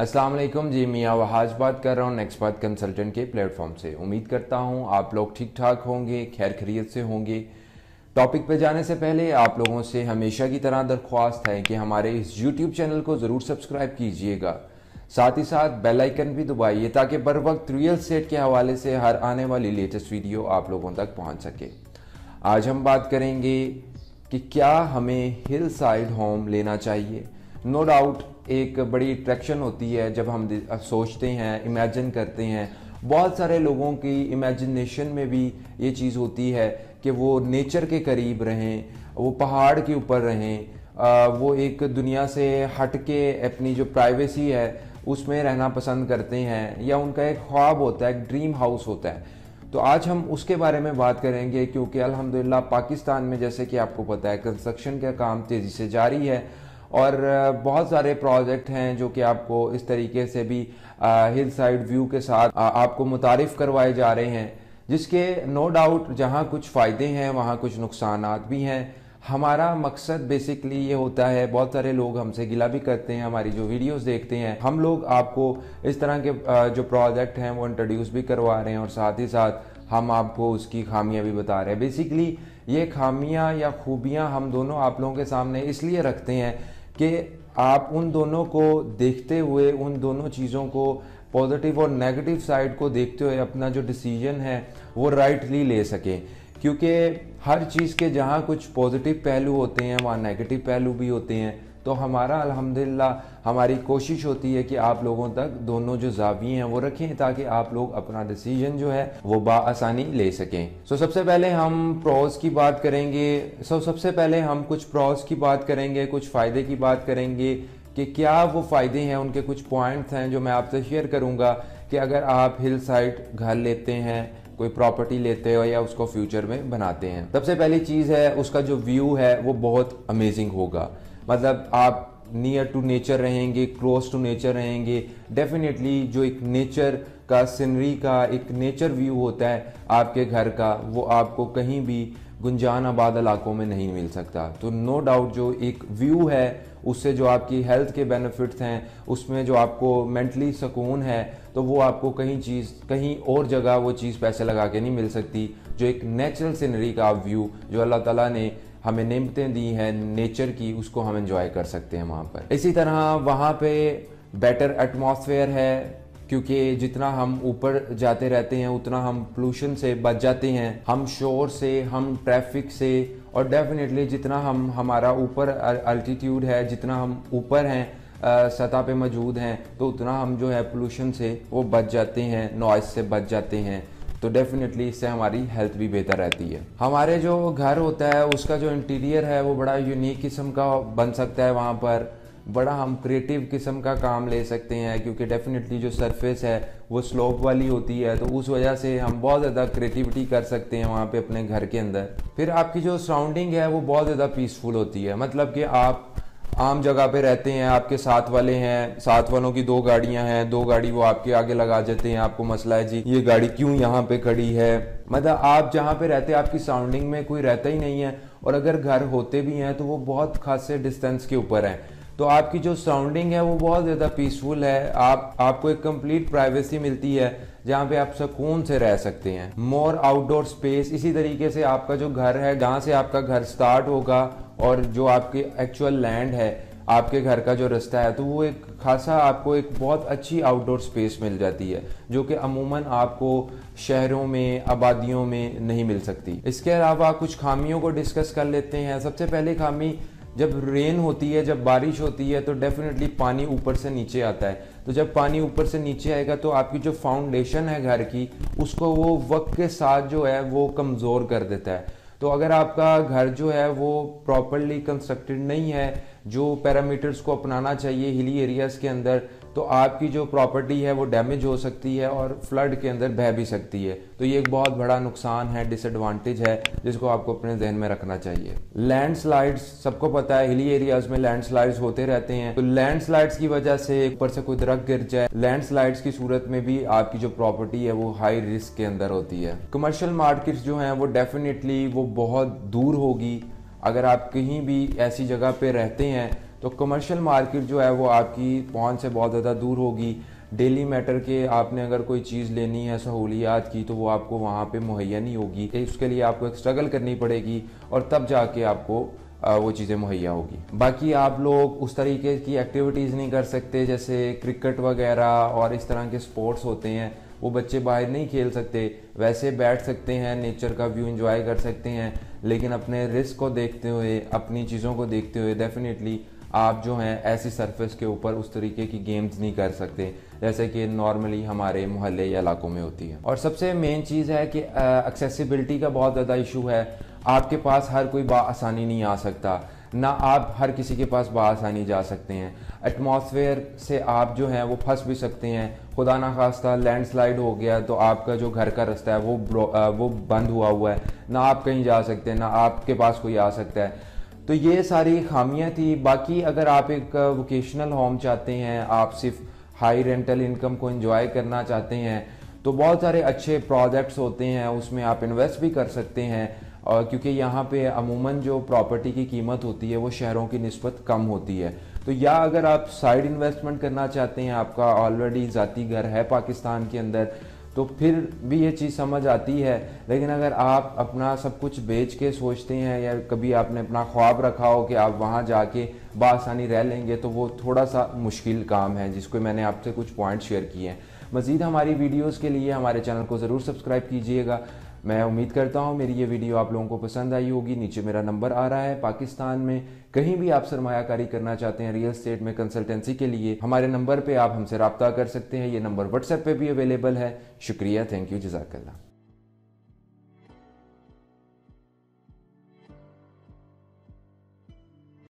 अस्सलाम वालेकुम जी, मियाँ वहाज बात कर रहा हूँ नेक्सपाथ कंसल्टेंट के प्लेटफॉर्म से। उम्मीद करता हूँ आप लोग ठीक ठाक होंगे, खैर खैरियत से होंगे। टॉपिक पे जाने से पहले आप लोगों से हमेशा की तरह दरख्वास्त है कि हमारे इस यूट्यूब चैनल को ज़रूर सब्सक्राइब कीजिएगा, साथ ही साथ बेल आइकन भी दबाइए ताकि बर वक्त रियल स्टेट के हवाले से हर आने वाली लेटेस्ट वीडियो आप लोगों तक पहुँच सके। आज हम बात करेंगे कि क्या हमें हिल साइड होम लेना चाहिए। नो डाउट एक बड़ी अट्रैक्शन होती है जब हम सोचते हैं, इमेजिन करते हैं। बहुत सारे लोगों की इमेजिनेशन में भी ये चीज़ होती है कि वो नेचर के करीब रहें, वो पहाड़ के ऊपर रहें, वो एक दुनिया से हट के अपनी जो प्राइवेसी है उसमें रहना पसंद करते हैं, या उनका एक ख्वाब होता है, एक ड्रीम हाउस होता है। तो आज हम उसके बारे में बात करेंगे क्योंकि अल्हम्दुलिल्लाह पाकिस्तान में जैसे कि आपको पता है कंस्ट्रक्शन का काम तेज़ी से जारी है और बहुत सारे प्रोजेक्ट हैं जो कि आपको इस तरीके से भी हिल साइड व्यू के साथ आपको मुतारिफ करवाए जा रहे हैं, जिसके नो डाउट जहां कुछ फ़ायदे हैं वहां कुछ नुकसानात भी हैं। हमारा मकसद बेसिकली ये होता है, बहुत सारे लोग हमसे गिला भी करते हैं, हमारी जो वीडियोस देखते हैं, हम लोग आपको इस तरह के जो प्रोजेक्ट हैं वो इंट्रोड्यूस भी करवा रहे हैं और साथ ही साथ हम आपको उसकी खामियां भी बता रहे हैं। बेसिकली ये खामियां या खूबियां हम दोनों आप लोगों के सामने इसलिए रखते हैं कि आप उन दोनों को देखते हुए, उन दोनों चीज़ों को पॉजिटिव और नेगेटिव साइड को देखते हुए अपना जो डिसीजन है वो राइटली ले सकें, क्योंकि हर चीज़ के जहां कुछ पॉजिटिव पहलू होते हैं वहां नेगेटिव पहलू भी होते हैं। तो हमारा अल्हम्दुलिल्लाह हमारी कोशिश होती है कि आप लोगों तक दोनों जो ज़ाविये हैं वो रखें ताकि आप लोग अपना डिसीजन जो है वो बाआसानी ले सकें। सबसे पहले हम प्रोज की बात करेंगे। सबसे पहले हम कुछ प्रोज की बात करेंगे, कुछ फ़ायदे की बात करेंगे कि क्या वो फ़ायदे हैं, उनके कुछ पॉइंट्स हैं जो मैं आपसे शेयर करूँगा कि अगर आप हिल साइड घर लेते हैं, कोई प्रॉपर्टी लेते हो या उसको फ्यूचर में बनाते हैं। सबसे पहली चीज़ है उसका जो व्यू है वो बहुत अमेजिंग होगा, मतलब आप नियर टू नेचर रहेंगे, क्लोज टू नेचर रहेंगे। डेफिनेटली जो एक नेचर का सीनरी का एक नेचर व्यू होता है आपके घर का, वो आपको कहीं भी गुंजान आबाद इलाकों में नहीं मिल सकता। तो नो डाउट जो एक व्यू है उससे जो आपकी हेल्थ के बेनिफिट्स हैं, उसमें जो आपको मेंटली सुकून है, तो वो आपको कहीं और जगह वो चीज़ पैसे लगा के नहीं मिल सकती जो एक नेचुरल सीनरी का व्यू जो अल्लाह ताला ने हमें नेमतें दी हैं नेचर की, उसको हम एंजॉय कर सकते हैं वहाँ पर। इसी तरह वहाँ पे बेटर एटमॉस्फेयर है, क्योंकि जितना हम ऊपर जाते रहते हैं उतना हम पोल्यूशन से बच जाते हैं, हम शोर से, हम ट्रैफिक से, और डेफिनेटली जितना हम हमारा ऊपर अल्टीट्यूड है, जितना हम ऊपर हैं सतह पे मौजूद हैं, तो उतना हम जो है पोल्यूशन से वो बच जाते हैं, नॉइज़ से बच जाते हैं। तो डेफिनेटली इससे हमारी हेल्थ भी बेहतर रहती है। हमारे जो घर होता है उसका जो इंटीरियर है वो बड़ा यूनिक किस्म का बन सकता है, वहाँ पर बड़ा हम क्रिएटिव किस्म का काम ले सकते हैं, क्योंकि डेफिनेटली जो सरफेस है वो स्लोप वाली होती है, तो उस वजह से हम बहुत ज़्यादा क्रिएटिविटी कर सकते हैं वहाँ पे अपने घर के अंदर। फिर आपकी जो सराउंडिंग है वो बहुत ज़्यादा पीसफुल होती है, मतलब कि आप आम जगह पे रहते हैं, आपके साथ वाले हैं, साथ वालों की दो गाड़ियां हैं, दो गाड़ी वो आपके आगे लगा देते हैं, आपको मसला है जी ये गाड़ी क्यों यहाँ पे खड़ी है। मतलब आप जहाँ पे रहते हैं आपकी साउंडिंग में कोई रहता ही नहीं है, और अगर घर होते भी हैं तो वो बहुत खासे डिस्टेंस के ऊपर हैं। तो आपकी जो साउंडिंग है वो बहुत ज़्यादा पीसफुल है, आपको एक कंप्लीट प्राइवेसी मिलती है जहाँ पे आप सुकून से रह सकते हैं। More outdoor space. इसी तरीके से आपका जो घर है, जहाँ से आपका घर स्टार्ट होगा और जो आपके एक्चुअल लैंड है, आपके घर का जो रास्ता है, तो वो एक खासा आपको एक बहुत अच्छी आउटडोर स्पेस मिल जाती है जो कि अमूमन आपको शहरों में, आबादियों में नहीं मिल सकती। इसके अलावा कुछ खामियों को डिस्कस कर लेते हैं। सबसे पहले खामी, जब रेन होती है, जब बारिश होती है, तो डेफिनेटली पानी ऊपर से नीचे आता है। तो जब पानी ऊपर से नीचे आएगा तो आपकी जो फाउंडेशन है घर की, उसको वो वक्त के साथ जो है वो कमज़ोर कर देता है। तो अगर आपका घर जो है वो प्रॉपरली कंस्ट्रक्टेड नहीं है, जो पैरामीटर्स को अपनाना चाहिए हिली एरियाज़ के अंदर, तो आपकी जो प्रॉपर्टी है वो डैमेज हो सकती है और फ्लड के अंदर बह भी सकती है। तो ये एक बहुत बड़ा नुकसान है, डिसएडवांटेज है, जिसको आपको अपने जहन में रखना चाहिए। लैंडस्लाइड्स, सबको पता है हिली एरियाज़ में लैंडस्लाइड्स होते रहते हैं, तो लैंडस्लाइड्स की वजह से ऊपर से कोई दरख्त गिर जाए, लैंडस्लाइड्स की सूरत में भी आपकी जो प्रॉपर्टी है वो हाई रिस्क के अंदर होती है। कमर्शियल मार्केट्स जो हैं वो डेफिनेटली वो बहुत दूर होगी। अगर आप कहीं भी ऐसी जगह पे रहते हैं तो कमर्शियल मार्केट जो है वो आपकी पहुंच से बहुत ज़्यादा दूर होगी। डेली मैटर के आपने अगर कोई चीज़ लेनी है सहूलियात की तो वो आपको वहाँ पे मुहैया नहीं होगी, उसके लिए आपको एक स्ट्रगल करनी पड़ेगी और तब जाके आपको वो चीज़ें मुहैया होगी। बाकी आप लोग उस तरीके की एक्टिविटीज़ नहीं कर सकते जैसे क्रिकेट वगैरह और इस तरह के स्पोर्ट्स होते हैं, वो बच्चे बाहर नहीं खेल सकते। वैसे बैठ सकते हैं, नेचर का व्यू एंजॉय कर सकते हैं, लेकिन अपने रिस्क को देखते हुए, अपनी चीज़ों को देखते हुए डेफिनेटली आप जो हैं ऐसी सरफेस के ऊपर उस तरीके की गेम्स नहीं कर सकते जैसे कि नॉर्मली हमारे मोहल्ले या इलाकों में होती है। और सबसे मेन चीज़ है कि एक्सेसिबिलिटी का बहुत ज़्यादा इशू है। आपके पास हर कोई आसानी नहीं आ सकता, ना आप हर किसी के पास आसानी जा सकते हैं। एटमॉस्फेयर से आप जो हैं वो फंस भी सकते हैं। खुदा ना खास्ता लैंडस्लाइड हो गया तो आपका जो घर का रास्ता है वो बंद हुआ है, ना आप कहीं जा सकते हैं, ना आपके पास कोई आ सकता है। तो ये सारी खामियां थी। बाकी अगर आप एक वोकेशनल होम चाहते हैं, आप सिर्फ हाई रेंटल इनकम को एंजॉय करना चाहते हैं, तो बहुत सारे अच्छे प्रोजेक्ट्स होते हैं, उसमें आप इन्वेस्ट भी कर सकते हैं। और क्योंकि यहाँ पे अमूमन जो प्रॉपर्टी की कीमत होती है वो शहरों की निस्बत कम होती है, तो या अगर आप साइड इन्वेस्टमेंट करना चाहते हैं, आपका ऑलरेडी ज़ाती घर है पाकिस्तान के अंदर, तो फिर भी ये चीज़ समझ आती है। लेकिन अगर आप अपना सब कुछ बेच के सोचते हैं या कभी आपने अपना ख्वाब रखा हो कि आप वहाँ जाके बासानी रह लेंगे, तो वो थोड़ा सा मुश्किल काम है, जिसको मैंने आपसे कुछ पॉइंट शेयर किए हैं। मज़ीद हमारी वीडियोस के लिए हमारे चैनल को ज़रूर सब्सक्राइब कीजिएगा। मैं उम्मीद करता हूँ मेरी ये वीडियो आप लोगों को पसंद आई होगी। नीचे मेरा नंबर आ रहा है। पाकिस्तान में कहीं भी आप सरमायाकारी करना चाहते हैं रियल एस्टेट में कंसल्टेंसी के लिए, हमारे नंबर पे आप हमसे रब्ता कर सकते हैं। ये नंबर व्हाट्सएप पे भी अवेलेबल है। शुक्रिया, थैंक यू, जज़ाकल्लाह।